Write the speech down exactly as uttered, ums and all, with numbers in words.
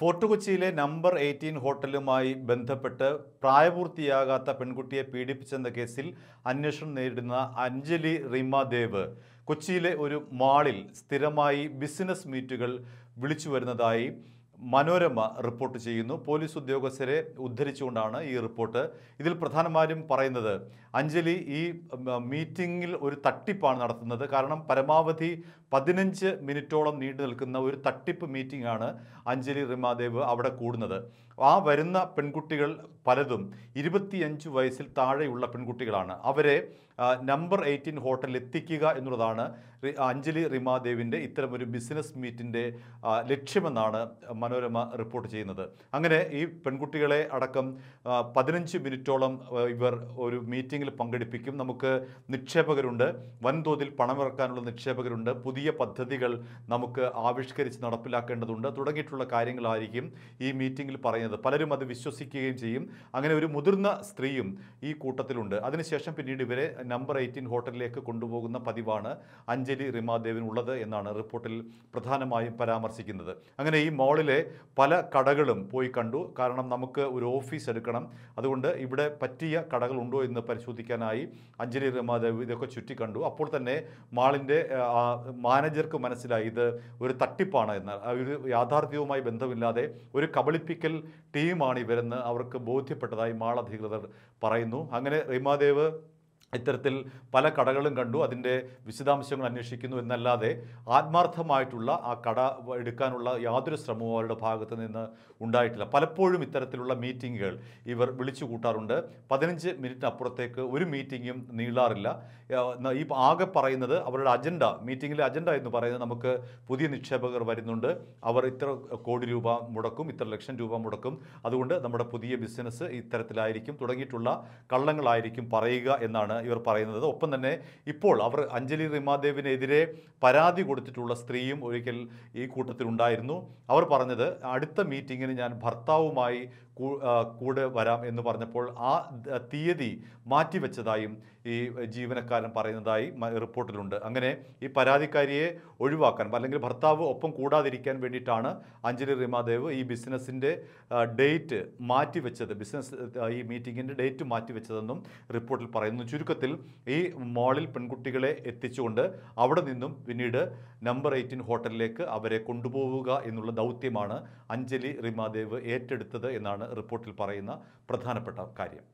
Fort കൊച്ചിയിലെ number eighteen ഹോട്ടലുമായി ബന്ധപ്പെട്ട് പ്രായപൂർത്തിയാകാത്ത പെൺകുട്ടിയെ പീഡിപ്പിച്ചെന്ന കേസിൽ അന്വേഷണം നേരിടുന്ന അഞ്ജലി റിമാ ദേവ് കൊച്ചിയിലെ ഒരു മാളിൽ സ്ഥിരമായി ബിസിനസ് മീറ്റുകൾ വിളിച്ചു വരുന്നതായി മനോരമ റിപ്പോർട്ട് ചെയ്യുന്നു. പോലീസ് ഉദ്യോഗസ്ഥരെ ഉദ്ധരിച്ചുകൊണ്ടാണ് ഈ റിപ്പോർട്ട്. ഇതിൽ പ്രധാനമായും പറയുന്നത് അഞ്ജലി ഈ മീറ്റിങ്ങിൽ ഒരു തട്ടിപ്പാണ് നടത്തുന്നത്. കാരണം പരമാവധി പതിനഞ്ച് മിനിറ്റോളം നീണ്ടു നിൽക്കുന്ന ഒരു തട്ടിപ്പ് മീറ്റിംഗാണ് അഞ്ജലി റിമാ ദേവ് അവിടെ കൂടുന്നത്. ആ വരുന്ന പെൺകുട്ടികൾ പലതും ഇരുപത്തിയഞ്ച് വയസ്സിൽ താഴെയുള്ള പെൺകുട്ടികളാണ്. അവരെ നമ്പർ എയ്റ്റീൻ ഹോട്ടലിൽ എത്തിക്കുക എന്നുള്ളതാണ് അഞ്ജലി റിമാ ദേവിൻ്റെ ഇത്തരമൊരു ബിസിനസ് മീറ്റിൻ്റെ ലക്ഷ്യമെന്നാണ് മനോരമ റിപ്പോർട്ട് ചെയ്യുന്നത്. അങ്ങനെ ഈ പെൺകുട്ടികളെ അടക്കം പതിനഞ്ച് മിനിറ്റോളം ഇവർ ഒരു മീറ്റിങ്ങിൽ പങ്കെടുപ്പിക്കും. നമുക്ക് നിക്ഷേപകരുണ്ട്, വൻതോതിൽ പണമിറക്കാനുള്ള നിക്ഷേപകരുണ്ട്, പുതിയ പദ്ധതികൾ നമുക്ക് ആവിഷ്കരിച്ച് നടപ്പിലാക്കേണ്ടതുണ്ട് തുടങ്ങിയിട്ടുള്ള കാര്യങ്ങളായിരിക്കും ഈ മീറ്റിങ്ങിൽ പറയുന്നത്. പലരും അത് വിശ്വസിക്കുകയും ചെയ്യും. അങ്ങനെ ഒരു മുതിർന്ന സ്ത്രീയും ഈ കൂട്ടത്തിലുണ്ട്. അതിനുശേഷം പിന്നീട് ഇവരെ നമ്പർ എയ്റ്റീൻ ഹോട്ടലിലേക്ക് കൊണ്ടുപോകുന്ന പതിവാണ് അഞ്ജലി റിമാ ദേവിനുള്ളത് എന്നാണ് റിപ്പോർട്ടിൽ പ്രധാനമായും പരാമർശിക്കുന്നത്. അങ്ങനെ ഈ മോളിലെ പല കടകളും പോയി കണ്ടു. കാരണം നമുക്ക് ഒരു ഓഫീസ് എടുക്കണം, അതുകൊണ്ട് ഇവിടെ പറ്റിയ കടകളുണ്ടോ എന്ന് പരിശോധിക്കാനായി അഞ്ജലി റിമാ ദേവ് ഇതൊക്കെ ചുറ്റിക്കണ്ടു. അപ്പോൾ തന്നെ മാളിൻ്റെ മാനേജർക്ക് മനസ്സിലായി ഇത് ഒരു തട്ടിപ്പാണ് എന്നാൽ ഒരു യാഥാർത്ഥ്യവുമായി ബന്ധമില്ലാതെ ഒരു കബളിപ്പിക്കൽ ടീമാണ് ഇവരെന്ന് അവർക്ക് ബോധ്യപ്പെട്ടതായി മാൾ അധികൃതർ പറയുന്നു. അങ്ങനെ റിമാ ദേവ് ഇത്തരത്തിൽ പല കടകളും കണ്ടു, അതിൻ്റെ വിശദാംശങ്ങൾ അന്വേഷിക്കുന്നു എന്നല്ലാതെ ആത്മാർത്ഥമായിട്ടുള്ള ആ കട എടുക്കാനുള്ള യാതൊരു ശ്രമവും അവരുടെ ഭാഗത്ത് നിന്ന് ഉണ്ടായിട്ടില്ല. പലപ്പോഴും ഇത്തരത്തിലുള്ള മീറ്റിങ്ങുകൾ ഇവർ വിളിച്ചു കൂട്ടാറുണ്ട്. പതിനഞ്ച് മിനിറ്റിനപ്പുറത്തേക്ക് ഒരു മീറ്റിങ്ങും നീളാറില്ല. ഈ ആകെ പറയുന്നത് അവരുടെ അജണ്ട, മീറ്റിങ്ങിലെ അജണ്ട എന്ന് പറയുന്നത് നമുക്ക് പുതിയ നിക്ഷേപകർ വരുന്നുണ്ട്, അവർ ഇത്ര കോടി രൂപ മുടക്കും, ഇത്ര ലക്ഷം രൂപ മുടക്കും, അതുകൊണ്ട് നമ്മുടെ പുതിയ ബിസിനസ് ഇത്തരത്തിലായിരിക്കും തുടങ്ങിയിട്ടുള്ള കള്ളങ്ങളായിരിക്കും പറയുക എന്നാണ് ഇവർ പറയുന്നത്. ഒപ്പം തന്നെ ഇപ്പോൾ അവർ അഞ്ജലി റിമാ ദേവിനെതിരെ പരാതി കൊടുത്തിട്ടുള്ള സ്ത്രീയും ഒരിക്കൽ ഈ കൂട്ടത്തിലുണ്ടായിരുന്നു. അവർ പറഞ്ഞത് അടുത്ത മീറ്റിങ്ങിന് ഞാൻ ഭർത്താവുമായി കൂടെ വരാം എന്ന് പറഞ്ഞപ്പോൾ ആ തീയതി മാറ്റിവെച്ചതായും ഈ ജീവനക്കാരൻ പറയുന്നതായി റിപ്പോർട്ടിലുണ്ട്. അങ്ങനെ ഈ പരാതിക്കാരിയെ ഒഴിവാക്കാൻ അല്ലെങ്കിൽ ഭർത്താവ് ഒപ്പം കൂടാതിരിക്കാൻ വേണ്ടിയിട്ടാണ് അഞ്ജലി റിമാ ദേവ് ഈ ബിസിനസ്സിൻ്റെ ഡേറ്റ് മാറ്റിവെച്ചത്, ബിസിനസ് ഈ മീറ്റിങ്ങിൻ്റെ ഡേറ്റ് മാറ്റിവെച്ചതെന്നും റിപ്പോർട്ടിൽ പറയുന്നു. ചുരുക്കത്തിൽ ഈ മോളിൽ പെൺകുട്ടികളെ എത്തിച്ചുകൊണ്ട് അവിടെ നിന്നും പിന്നീട് നമ്പർ എയ്റ്റീൻ ഹോട്ടലിലേക്ക് അവരെ കൊണ്ടുപോവുക എന്നുള്ള ദൗത്യമാണ് അഞ്ജലി റിമാ ദേവ് ഏറ്റെടുത്തത് എന്നാണ് റിപ്പോർട്ടിൽ പറയുന്ന പ്രധാനപ്പെട്ട കാര്യം.